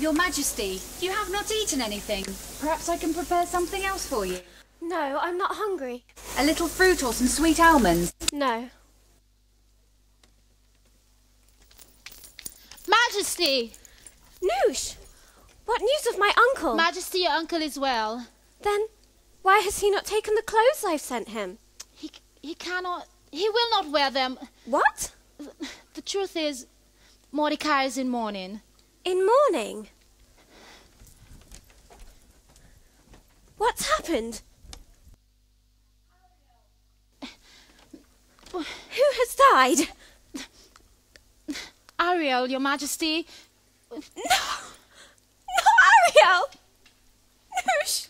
Your Majesty, you have not eaten anything. Perhaps I can prepare something else for you. No, I'm not hungry. A little fruit or some sweet almonds? No. Majesty! Noosh! What news of my uncle? Majesty, your uncle is well. Then, why has he not taken the clothes I've sent him? He will not wear them. What? The truth is, Mordecai is in mourning. In mourning? What's happened? Who has died? Ariel, Your Majesty. No! Not Ariel! Noosh!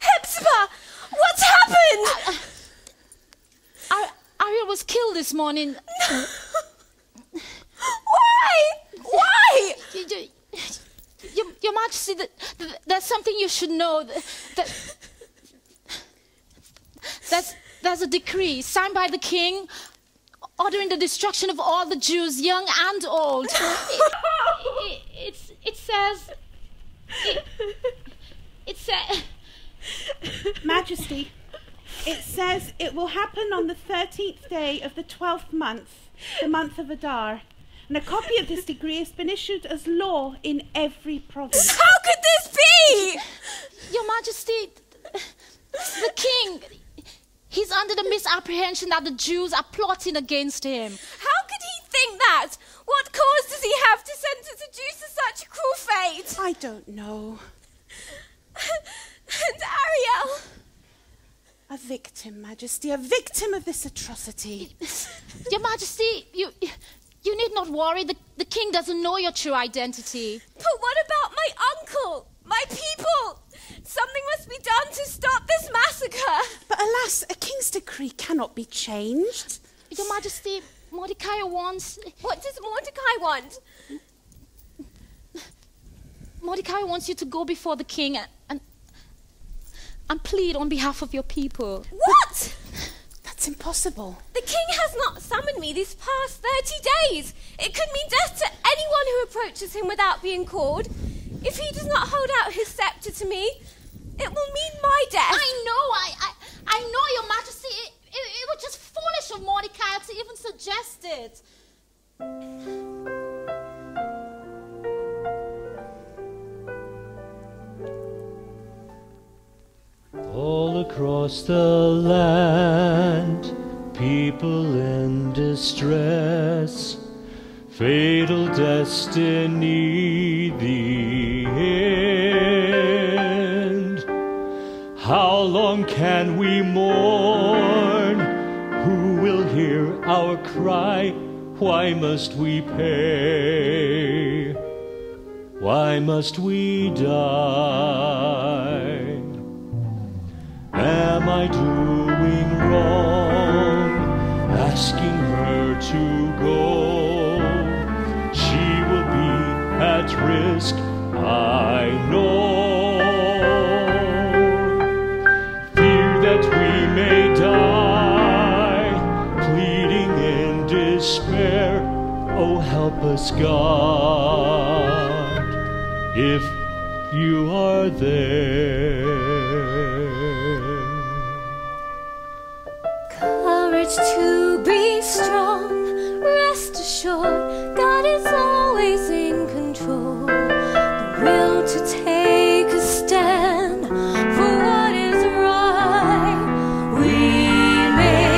Hepzibah! What's happened? Ariel was killed this morning. No! Why? Your Majesty, there's something you should know. There's a decree signed by the king ordering the destruction of all the Jews, young and old. It says... Majesty, it says it will happen on the 13th day of the 12th month, the month of Adar. And a copy of this decree has been issued as law in every province. How could this be? Your Majesty, the king, he's under the misapprehension that the Jews are plotting against him. How could he think that? What cause does he have to sentence the Jews to such a cruel fate? I don't know. And Ariel? A victim, Majesty, a victim of this atrocity. Your Majesty, you need not worry. The king doesn't know your true identity. But what about my uncle? My people? Something must be done to stop this massacre. But alas, a king's decree cannot be changed. Your Majesty, Mordecai wants... What does Mordecai want? Mordecai wants you to go before the king and plead on behalf of your people. What? That's impossible. The king has not summoned me these past 30 days. It could mean death to anyone who approaches him without being called. If he does not hold out his scepter to me, it will mean my death. I know, Your Majesty. It was just foolish of Mordecai to even suggest it. All across the land, people in distress, fatal destiny, the end. How long can we mourn? Who will hear our cry? Why must we pay? Why must we die? Am I doing wrong, asking her to go? She will be at risk, I know. Fear that we may die, pleading in despair. Oh, help us, God, if you are there. To be strong, rest assured, God is always in control. The will to take a stand for what is right. We may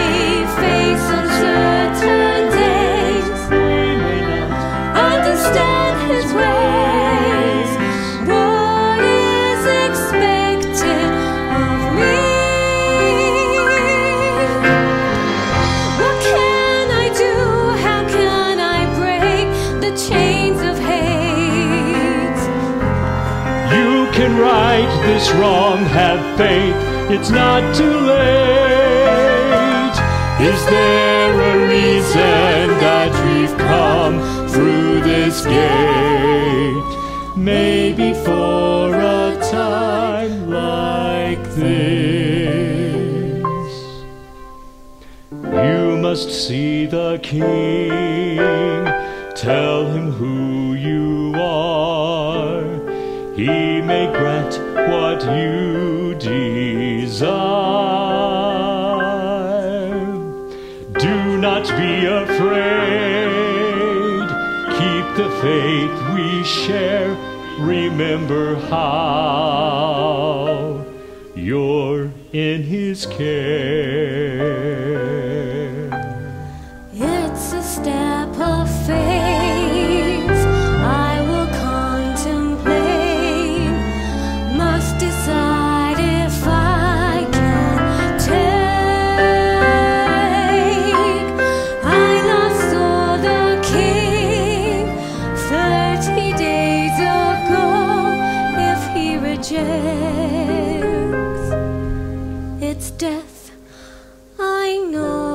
face uncertain days, we may not understand His ways. What is expected of me? Chains of hate. You can right this wrong, have faith, it's not too late. Is there a reason that we've come through this gate? Maybe for a time like this, you must see the king. Tell him who you are. that you desire. Do not be afraid. Keep the faith we share. Remember how you're in His care. It's a step of faith I will contemplate. Must decide if I can take. I last saw the King 30 days ago. If He rejects, it's death, I know.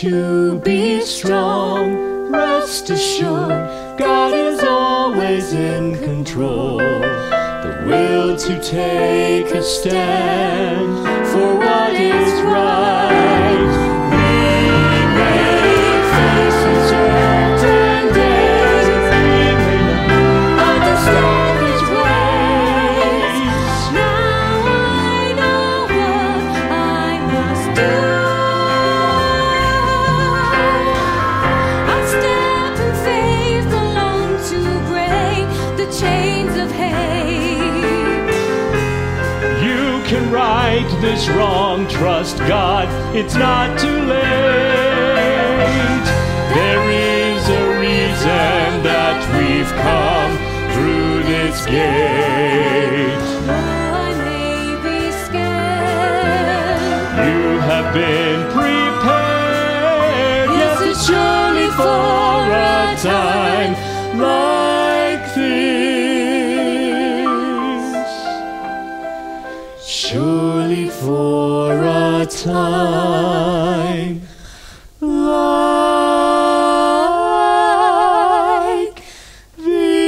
To be strong, rest assured, God is always in control. The will to take a stand for what is right. We may face uncertain days, we may not understand His ways. Now I know what I must do. Chains of hate. You can right this wrong, trust God, it's not too late. There is a reason that we've come through this gate. Though I may be scared, you have been prepared. Yes, it's surely for a time like this. Surely for a time like this.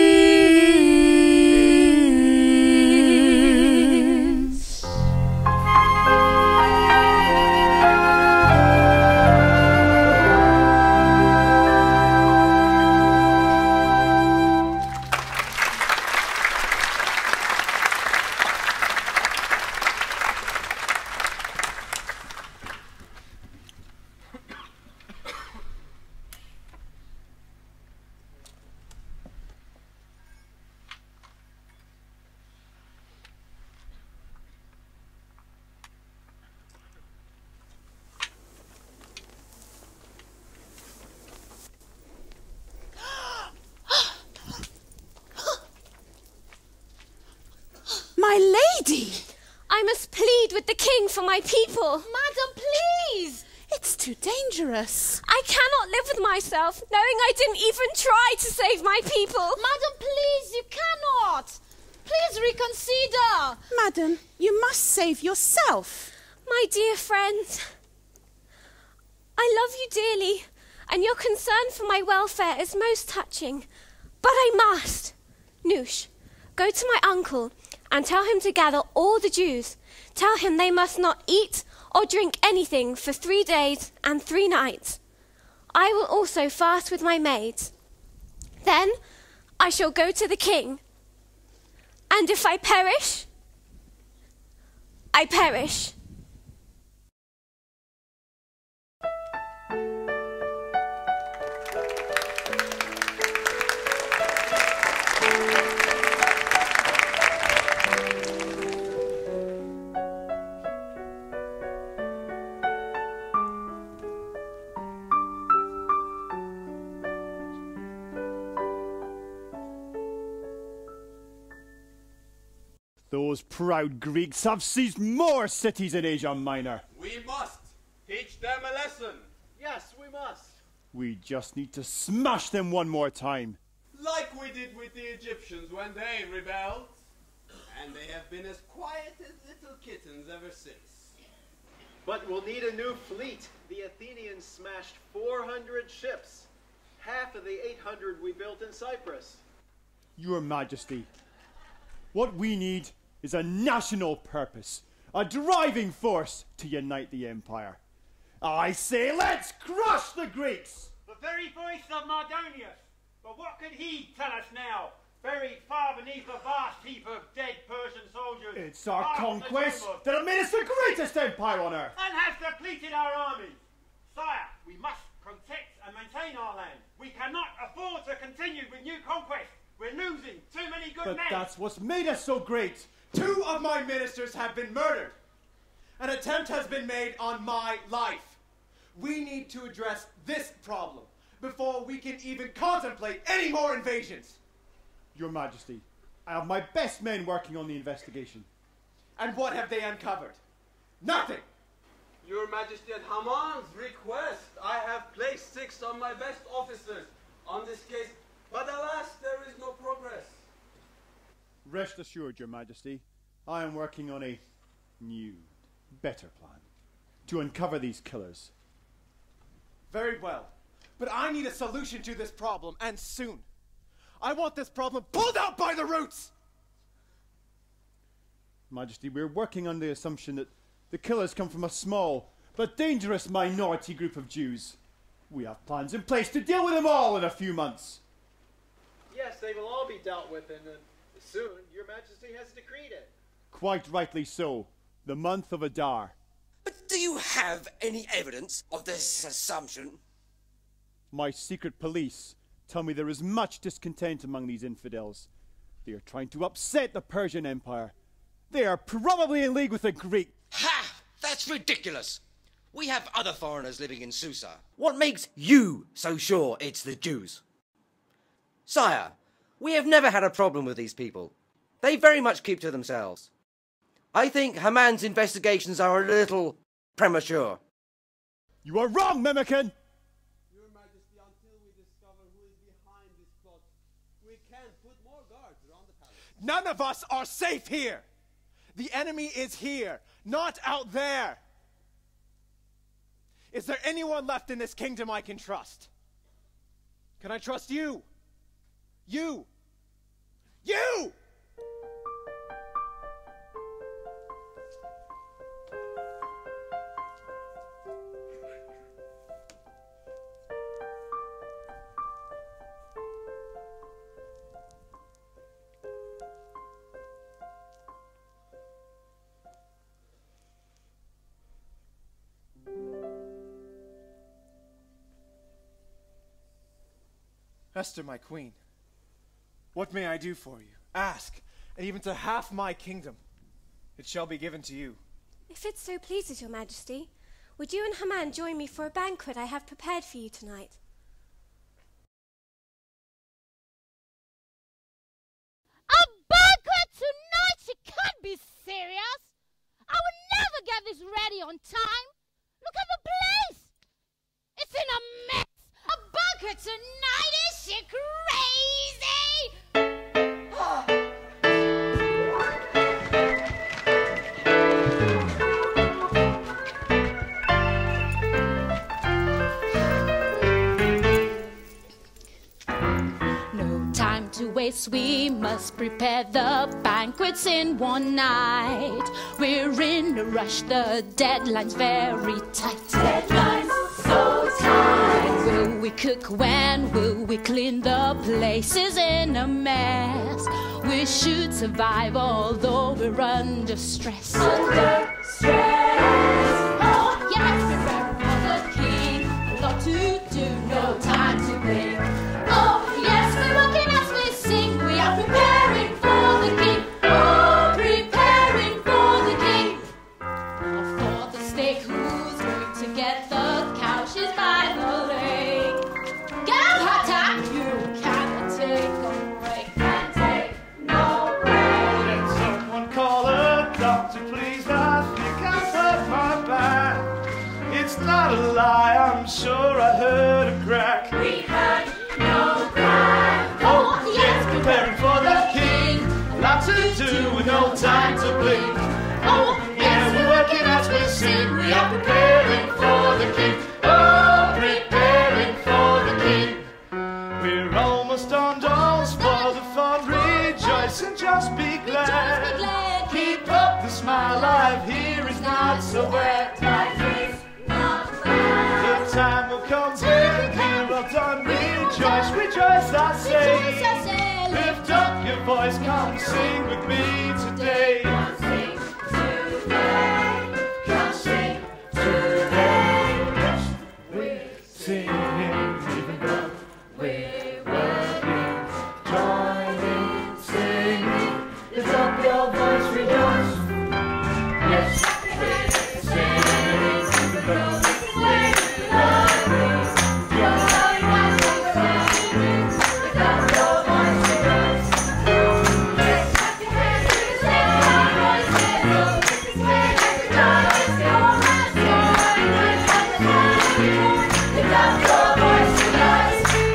I must plead with the King for my people. Madam, please! It's too dangerous. I cannot live with myself, knowing I didn't even try to save my people. Madam, please, you cannot. Please reconsider. Madam, you must save yourself. My dear friends, I love you dearly, and your concern for my welfare is most touching. But I must. Noosh, go to my uncle and tell him to gather all the Jews. Tell him they must not eat or drink anything for 3 days and 3 nights. I will also fast with my maids. Then I shall go to the King. And if I perish, I perish. those proud Greeks have seized more cities in Asia Minor. We must teach them a lesson. Yes, we must. We just need to smash them one more time. Like we did with the Egyptians when they rebelled. And they have been as quiet as little kittens ever since. But we'll need a new fleet. The Athenians smashed 400 ships, half of the 800 we built in Cyprus. Your Majesty, what we need is a national purpose, a driving force to unite the empire. I say, let's crush the Greeks! The very voice of Mardonius. But what could he tell us now, buried far beneath a vast heap of dead Persian soldiers? It's our conquest that has made us the greatest empire on earth! And has depleted our armies! Sire, we must protect and maintain our land. We cannot afford to continue with new conquests. We're losing too many good men! But that's what's made us so great! 2 of my ministers have been murdered! An attempt has been made on my life! We need to address this problem before we can even contemplate any more invasions! Your Majesty, I have my best men working on the investigation. And what have they uncovered? Nothing! Your Majesty, at Haman's request, I have placed 6 of my best officers on this case, but alas, there is no progress. Rest assured, Your Majesty, I am working on a new, better plan to uncover these killers. Very well, but I need a solution to this problem, and soon. I want this problem pulled out by the roots! Majesty, we're working on the assumption that the killers come from a small but dangerous minority group of Jews. We have plans in place to deal with them all in a few months. Yes, they will all be dealt with, and soon Your Majesty has decreed it. Quite rightly so. The month of Adar. But do you have any evidence of this assumption? My secret police tell me there is much discontent among these infidels. They are trying to upset the Persian Empire. They are probably in league with the Greek. Ha! That's ridiculous! We have other foreigners living in Susa. What makes you so sure it's the Jews? Sire, we have never had a problem with these people. They very much keep to themselves. I think Haman's investigations are a little premature. You are wrong, Memucan! Your Majesty, until we discover who is behind this plot, we can't put more guards around the palace. None of us are safe here! The enemy is here, not out there! Is there anyone left in this kingdom I can trust? Can I trust you? You! You! Esther, my queen. What may I do for you? Ask, and even to half my kingdom, it shall be given to you. If it so pleases your majesty, would you and Haman join me for a banquet I have prepared for you tonight? A banquet tonight? She can't be serious! I would never get this ready on time! Look at the place! It's in a mess! A banquet tonight? Is she crazy? We must prepare the banquets in one night. We're in a rush, the deadline's very tight. Deadline's so tight. Will we cook when? Will we clean? The place is in a mess. We should survive, although we're under stress. Under stress. Oh yes, prepare for the king. A lot to do, no time to think. Oh. Preparing for the king, oh, preparing for the king. For the snake who's going to get the couches by the lake. Get out, hot time! You cannot take no break. Can take no break. Let someone call up to please us because of my back. It's not a lie, I'm sure I heard a crack. We heard no crack. Oh, yes, preparing for the king. A lot to do with no time to blink. Oh, yes, we're working as we sing. We are preparing for the king. Oh, preparing for the king. We're almost on doors for the fun. Rejoice and just be glad. Keep up the smile, life here is not so bad. Life is not bad. The time will come when we're all done. Rejoice, rejoice, I say. Lift up your voice, come sing with me today. Come sing today. Come sing today. Yes, we're singing even though we're working. Join in singing. Lift up your voice, rejoice. Yes, we're singing even though we're working. Join us in singing. Lift up your voice, rejoice. Yes, we're singing. Rejoice, join us in singing. Lift up your voice, rejoice.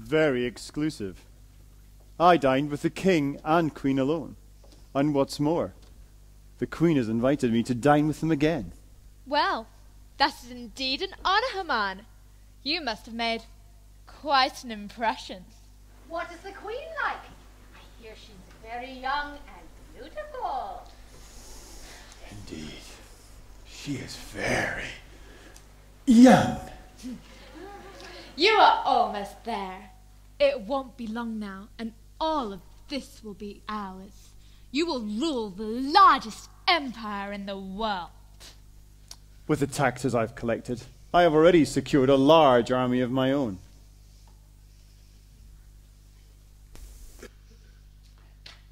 Very exclusive. I dined with the king and queen alone. And what's more, the queen has invited me to dine with them again. Well, that is indeed an honor, Haman. You must have made quite an impression. What is the queen like? I hear she's very young and beautiful. Indeed, she is very young. You are almost there. It won't be long now, and all of this will be ours. You will rule the largest empire in the world. With the taxes I've collected, I have already secured a large army of my own.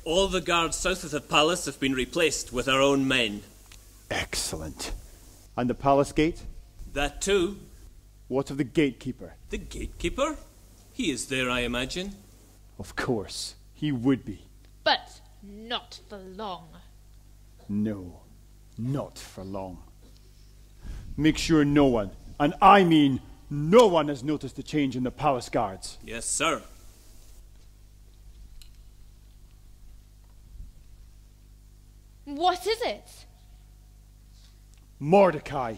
All the guards south of the palace have been replaced with our own men. Excellent. And the palace gate? That too. What of the gatekeeper? The gatekeeper? He is there, I imagine. Of course, he would be. But not for long. No, not for long. Make sure no one, and I mean no one, has noticed the change in the palace guards. Yes, sir. What is it? Mordecai.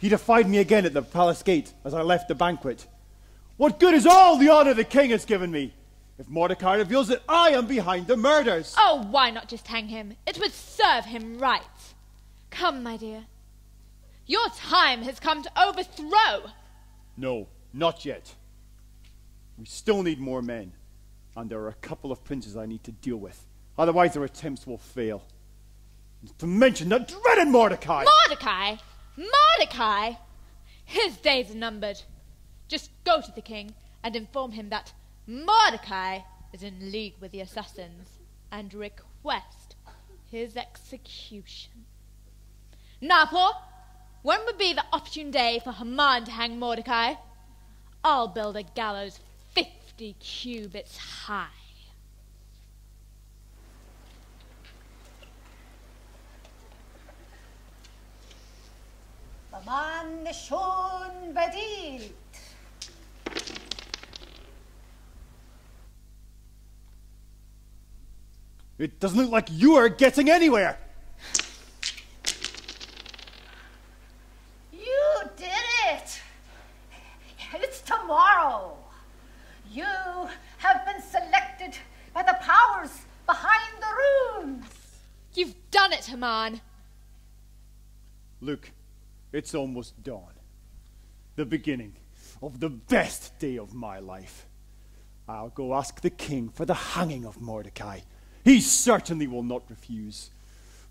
He defied me again at the palace gate as I left the banquet. What good is all the honor the king has given me if Mordecai reveals that I am behind the murders? Oh, why not just hang him? It would serve him right. Come, my dear. Your time has come to overthrow. No, not yet. We still need more men. And there are a couple of princes I need to deal with. Otherwise, their attempts will fail. Not to mention that dreaded Mordecai! Mordecai? Mordecai! His days are numbered. Just go to the king and inform him that Mordecai is in league with the assassins and request his execution. Napo, when would be the opportune day for Haman to hang Mordecai? I'll build a gallows 50 cubits high. Aman schon bedient. It doesn't look like you are getting anywhere. You did it. It's tomorrow. You have been selected by the powers behind the runes. You've done it, Haman. Look. It's almost dawn. The beginning of the best day of my life. I'll go ask the king for the hanging of Mordecai. He certainly will not refuse.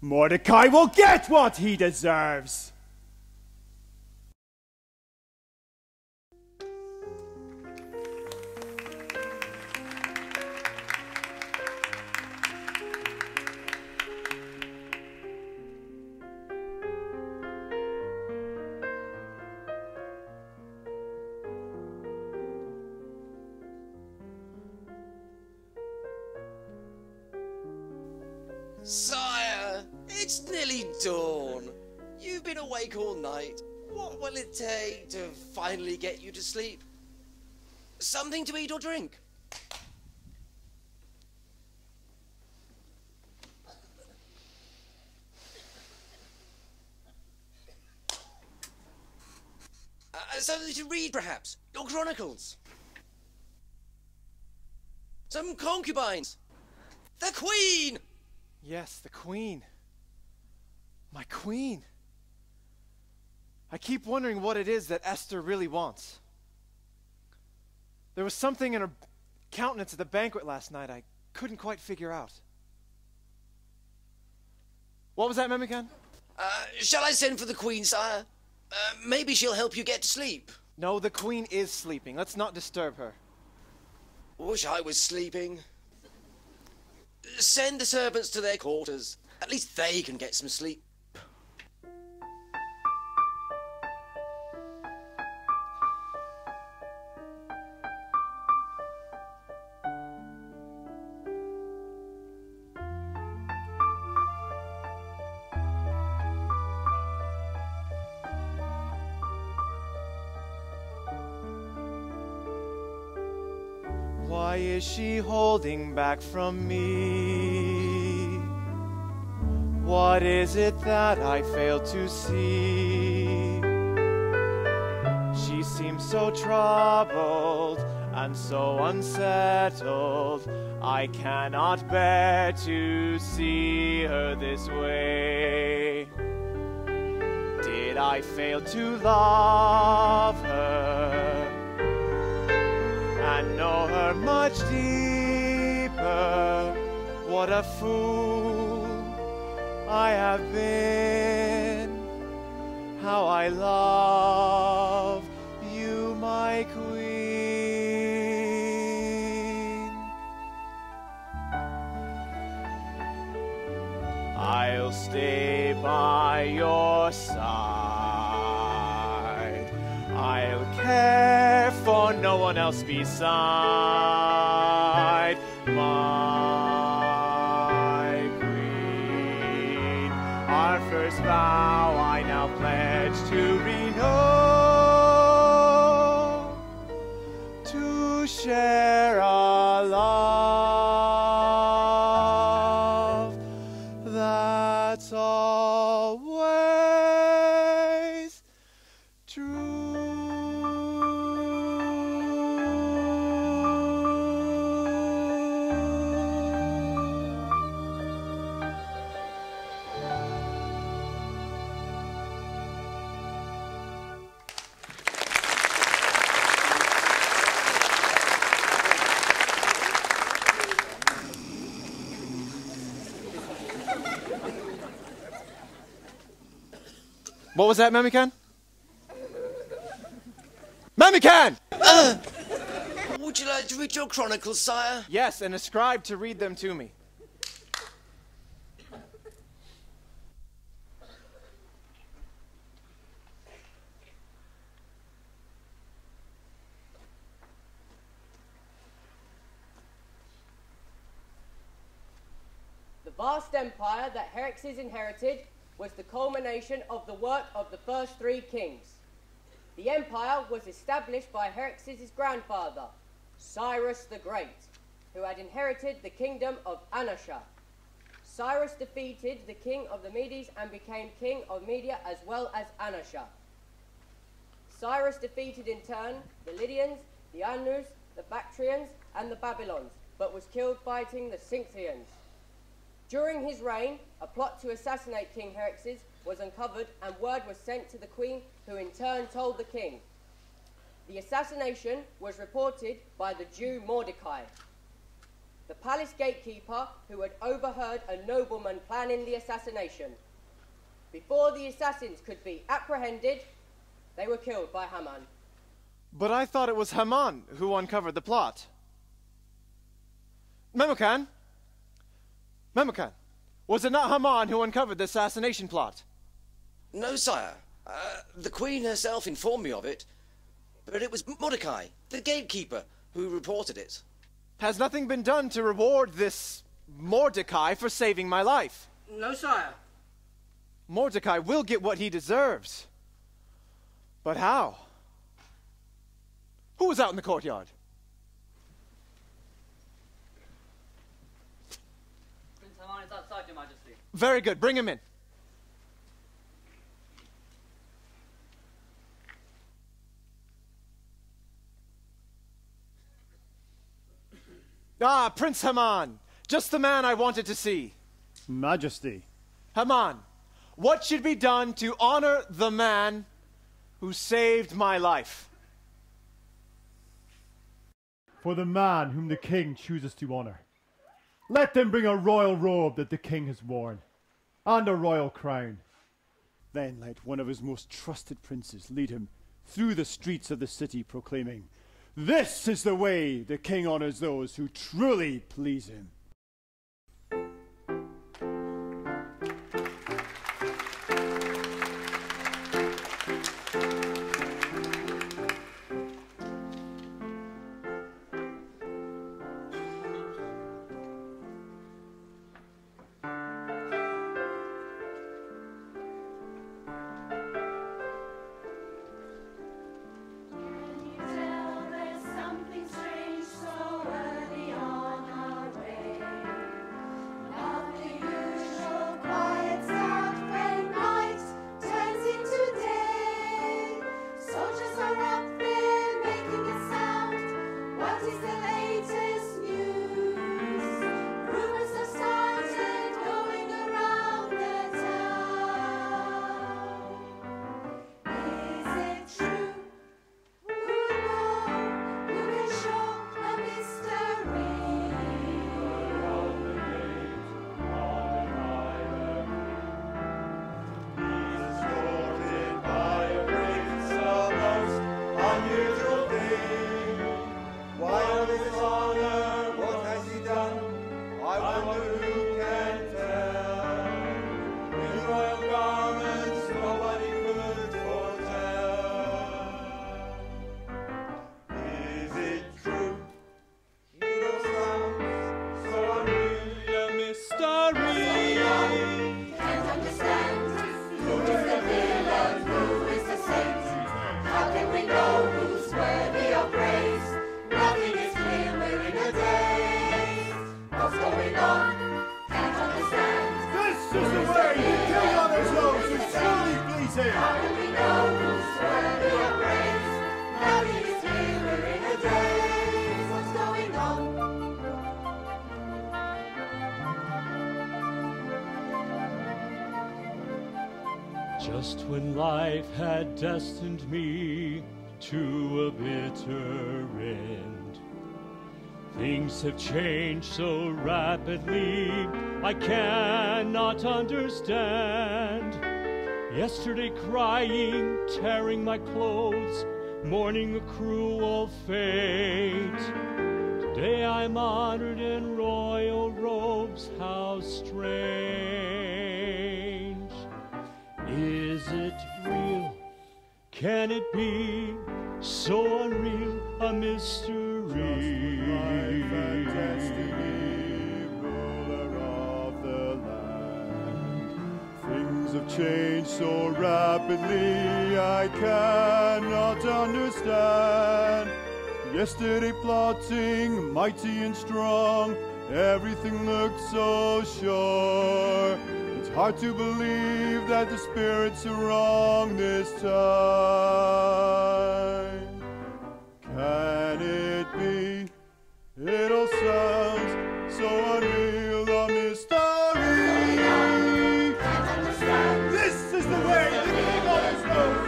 Mordecai will get what he deserves. Sire, it's nearly dawn. You've been awake all night. What will it take to finally get you to sleep? Something to eat or drink? Something to read, perhaps? Your chronicles? Some concubines? The Queen! Yes, the Queen. My Queen. I keep wondering what it is that Esther really wants. There was something in her countenance at the banquet last night I couldn't quite figure out. What was that, Memucan? Shall I send for the Queen, sire? Maybe she'll help you get to sleep. No, the Queen is sleeping. Let's not disturb her. Wish I was sleeping. Send the servants to their quarters. At least they can get some sleep. Why is she holding back from me? What is it that I fail to see? She seems so troubled and so unsettled. I cannot bear to see her this way. Did I fail to love her? And know her much deeper. What a fool I have been. How I love you, my Queen. I'll stay by your side. I'll care for no one else beside my Queen. Our first vow I now pledge to renew, to share a love that's always true. What was that, Memucan? Memucan! Would you like to read your chronicles, sire? Yes, and a scribe to read them to me. vast empire that Xerxes inherited was the culmination of the work of the first three kings. The empire was established by Xerxes' grandfather, Cyrus the Great, who had inherited the kingdom of Anashar. Cyrus defeated the king of the Medes and became king of Media as well as Anashar. Cyrus defeated in turn the Lydians, the Annus, the Bactrians, and the Babylons, but was killed fighting the Sintians. During his reign, a plot to assassinate King Xerxes was uncovered and word was sent to the queen, who in turn told the king. The assassination was reported by the Jew Mordecai, the palace gatekeeper, who had overheard a nobleman planning the assassination. Before the assassins could be apprehended, they were killed by Haman. But I thought it was Haman who uncovered the plot. Memucan? Memucan, was it not Haman who uncovered the assassination plot? No, sire. The queen herself informed me of it, but it was Mordecai, the gatekeeper, who reported it. Has nothing been done to reward this Mordecai for saving my life? No, sire. Mordecai will get what he deserves. But how? Who was out in the courtyard? Prince Haman is outside, Your Majesty. Very good. Bring him in. Ah, Prince Haman, just the man I wanted to see. Majesty. Haman, what should be done to honor the man who saved my life? For the man whom the king chooses to honor, let them bring a royal robe that the king has worn, and a royal crown. Then let one of his most trusted princes lead him through the streets of the city, proclaiming, "This is the way the king honors those who truly please him." Just when life had destined me to a bitter end, things have changed so rapidly I cannot understand. Yesterday crying, tearing my clothes, mourning a cruel fate. Today I'm honored in royal robes, how strange. Is it real? Can it be so unreal, a mystery? Just like my fantastic ruler of the change so rapidly, I cannot understand. Yesterday plotting, mighty and strong, everything looked so sure. It's hard to believe that the spirits are wrong this time. Can it be? It all sounds so unreal, a mystery. Can't understand. This is the way the king always knows.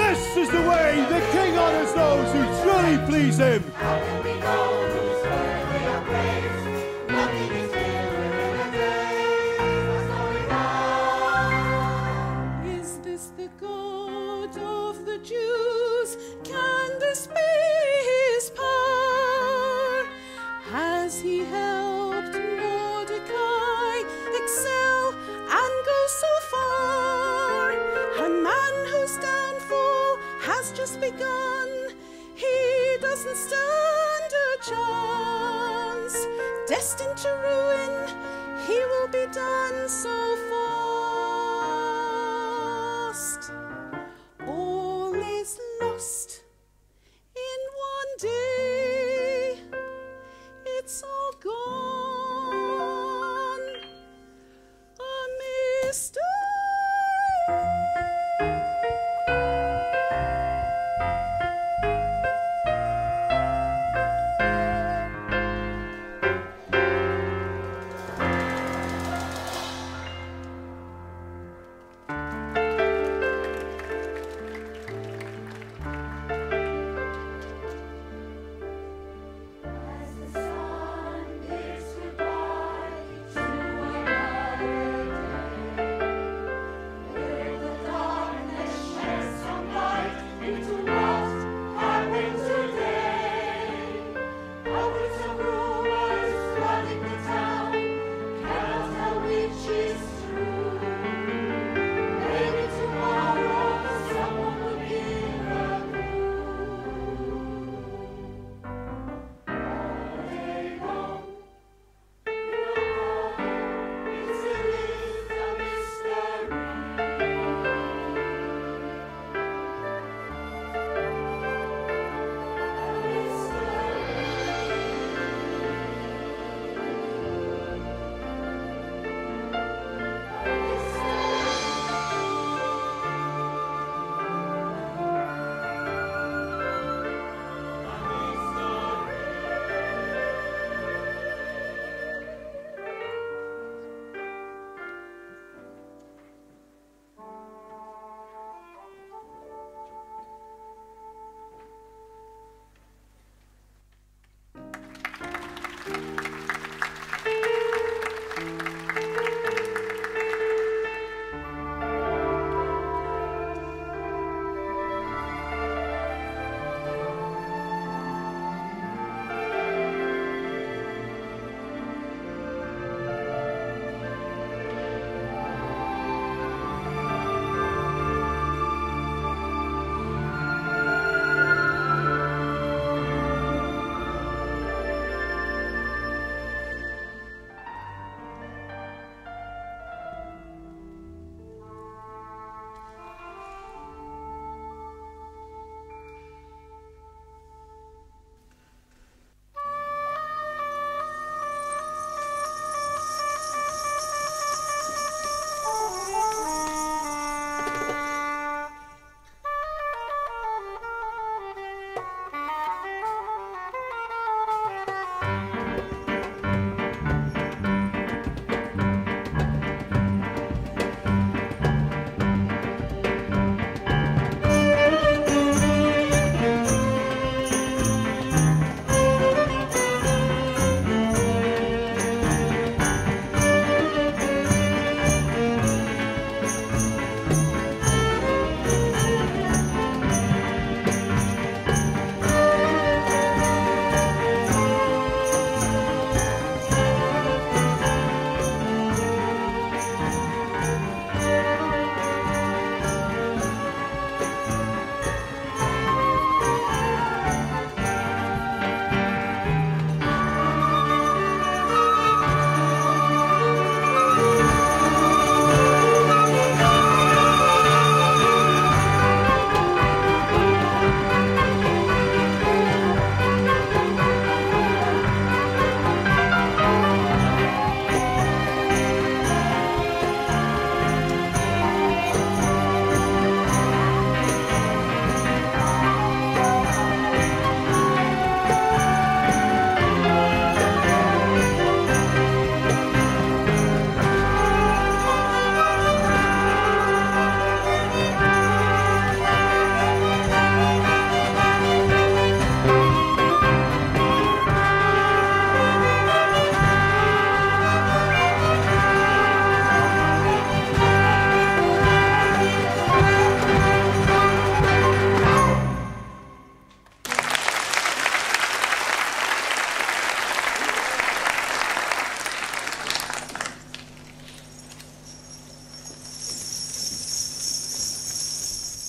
This is the way the king honors those who truly please him. How can we know who's worthy of praise? Nothing is new in the days. What's going on? Is this the God of the Jews? Can this be his power? Has he helped Mordecai excel and go so far? A man who's has just begun, he doesn't stand a chance. Destined to ruin, he will be done so fast. All is lost in one day. It's all gone. A mystery.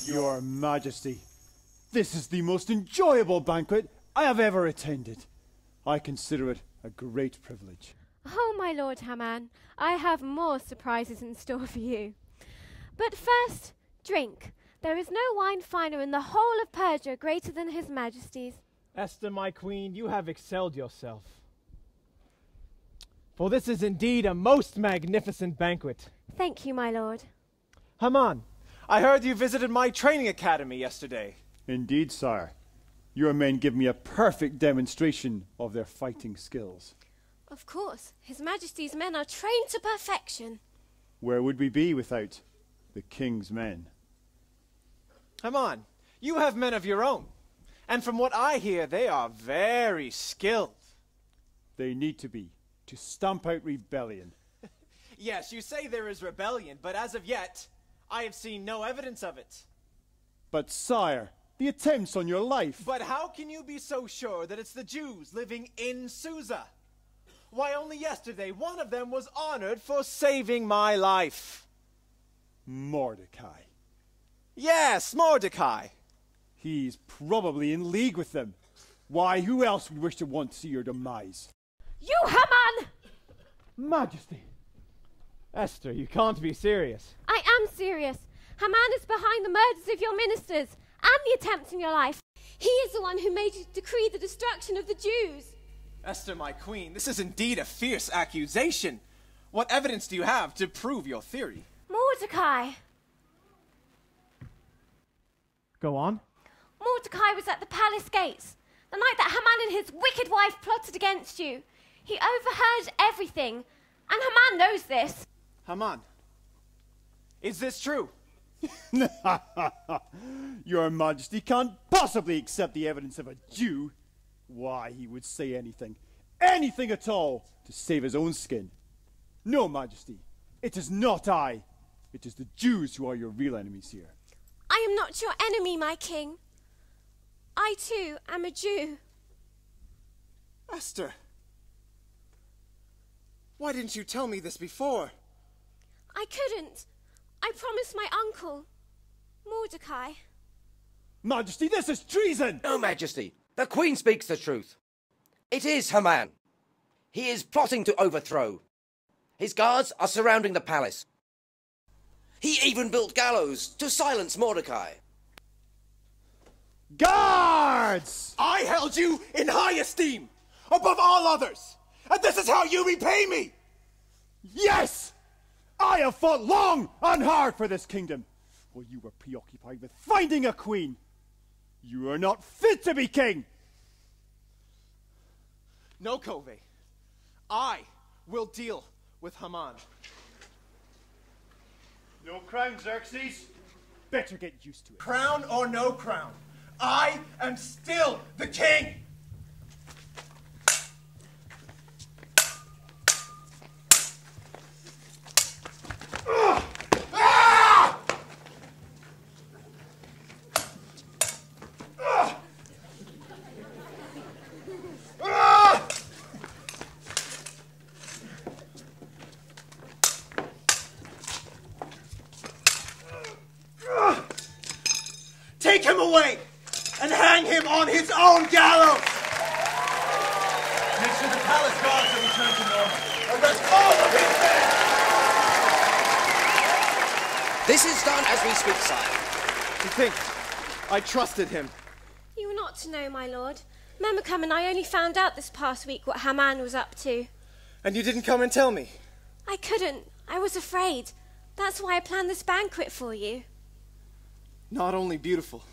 Your Majesty, this is the most enjoyable banquet I have ever attended. I consider it a great privilege. Oh, my lord Haman, I have more surprises in store for you. But first, drink. There is no wine finer in the whole of Persia greater than His Majesty's. Esther, my queen, you have excelled yourself. For this is indeed a most magnificent banquet. Thank you, my lord. Haman, I heard you visited my training academy yesterday. Indeed, sire. Your men give me a perfect demonstration of their fighting skills. Of course, His Majesty's men are trained to perfection. Where would we be without the king's men? Haman, you have men of your own, and from what I hear, they are very skilled. They need to be, to stamp out rebellion. Yes, you say there is rebellion, but as of yet, I have seen no evidence of it. But sire, the attempts on your life... But how can you be so sure that it's the Jews living in Susa? Why, only yesterday, one of them was honored for saving my life. Mordecai. Yes, Mordecai. He's probably in league with them. Why, who else would wish to want to see your demise? You, Haman! Majesty. Esther, you can't be serious. I am serious. Haman is behind the murders of your ministers and the attempts on your life. He is the one who made you decree the destruction of the Jews. Esther, my queen, this is indeed a fierce accusation. What evidence do you have to prove your theory? Mordecai. Go on. Mordecai was at the palace gates the night that Haman and his wicked wife plotted against you. He overheard everything, and Haman knows this. Haman, is this true? Your Majesty can't possibly accept the evidence of a Jew. Why, he would say anything, anything at all, to save his own skin. No, Majesty, it is not I. It is the Jews who are your real enemies here. I am not your enemy, my king. I, too, am a Jew. Esther, why didn't you tell me this before? I couldn't. I promised my uncle, Mordecai. Majesty, this is treason! No, Majesty. The Queen speaks the truth. It is Haman. He is plotting to overthrow. His guards are surrounding the palace. He even built gallows to silence Mordecai. Guards! I held you in high esteem, above all others, and this is how you repay me! Yes! I have fought long and hard for this kingdom, while you were preoccupied with finding a queen. You are not fit to be king! No, Kove. I will deal with Haman. No crown, Xerxes. Better get used to it. Crown or no crown, I am still the king! Take him away and hang him on his own gallows! Make sure the palace guards are returned to normal. Arrest all of his men! This is done as we speak, sire. You think I trusted him? You were not to know, my lord. Memucan and I only found out this past week what Haman was up to. And you didn't come and tell me? I couldn't. I was afraid. That's why I planned this banquet for you. Not only beautiful,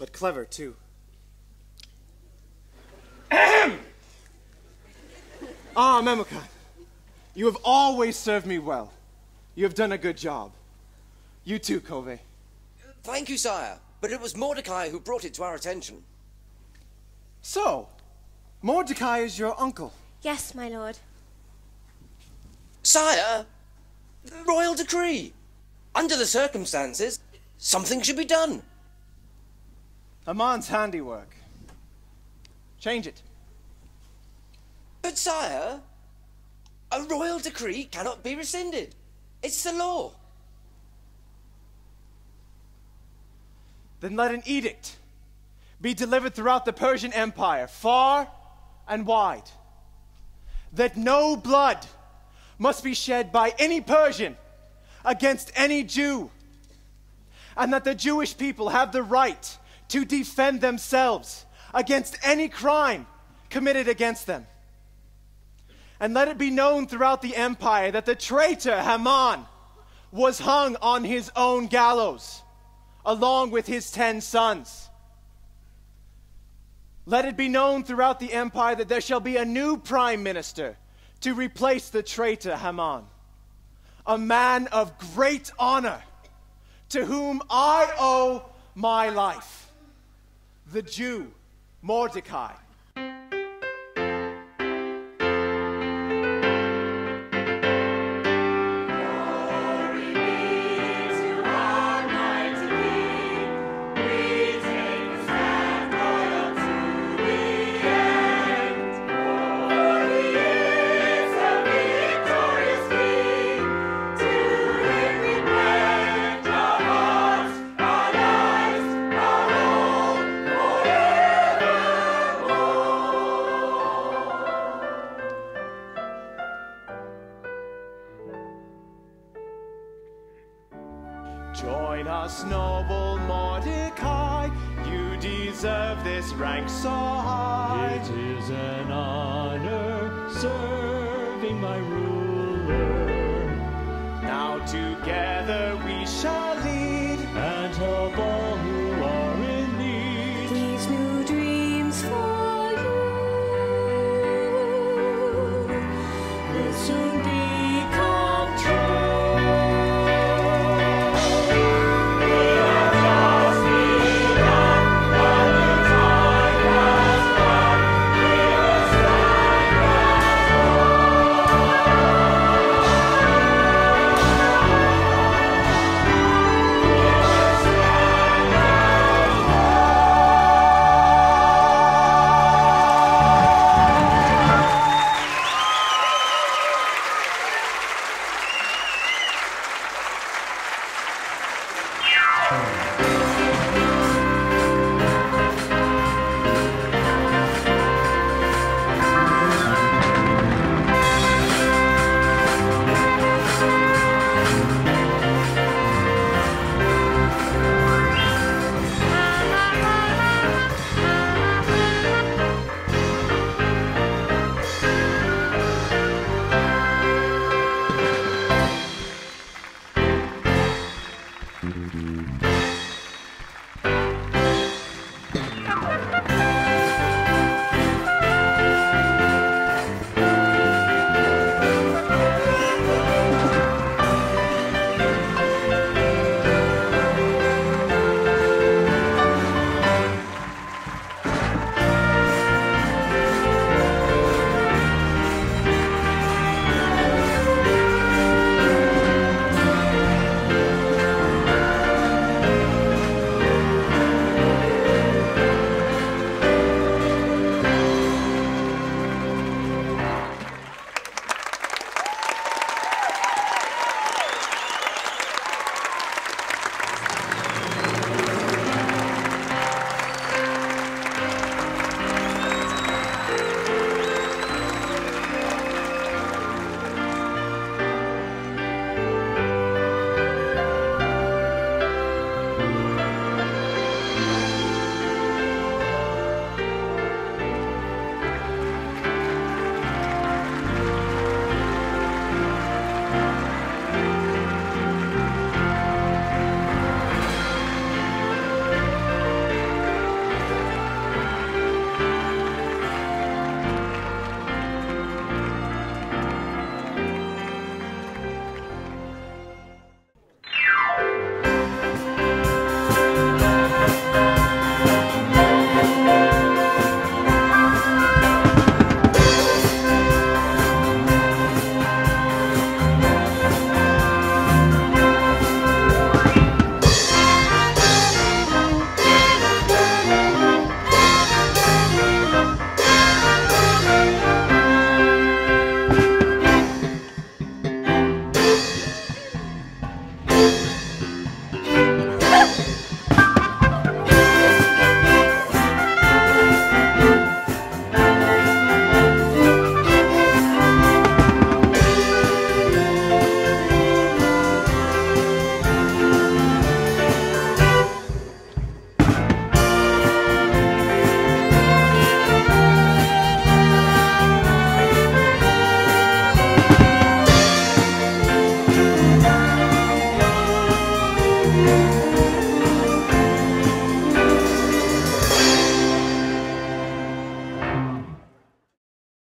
but clever, too. Ahem! Ah, Memucan, you have always served me well. You have done a good job. You too, Kove. Thank you, sire, but it was Mordecai who brought it to our attention. So, Mordecai is your uncle? Yes, my lord. Sire, the royal decree. Under the circumstances, something should be done. Haman's handiwork. Change it. But, sire, a royal decree cannot be rescinded. It's the law. then let an edict be delivered throughout the Persian Empire, far and wide, that no blood must be shed by any Persian against any Jew, and that the Jewish people have the right to defend themselves against any crime committed against them. And let it be known throughout the empire that the traitor Haman was hung on his own gallows, along with his 10 sons. Let it be known throughout the empire that there shall be a new prime minister to replace the traitor Haman, a man of great honor, to whom I owe my life, the Jew Mordecai. Join us, noble Mordecai, you deserve this rank so high. It is an honor serving my ruler. Now together we shall lead and help all who are in need. These new dreams for you will soon be.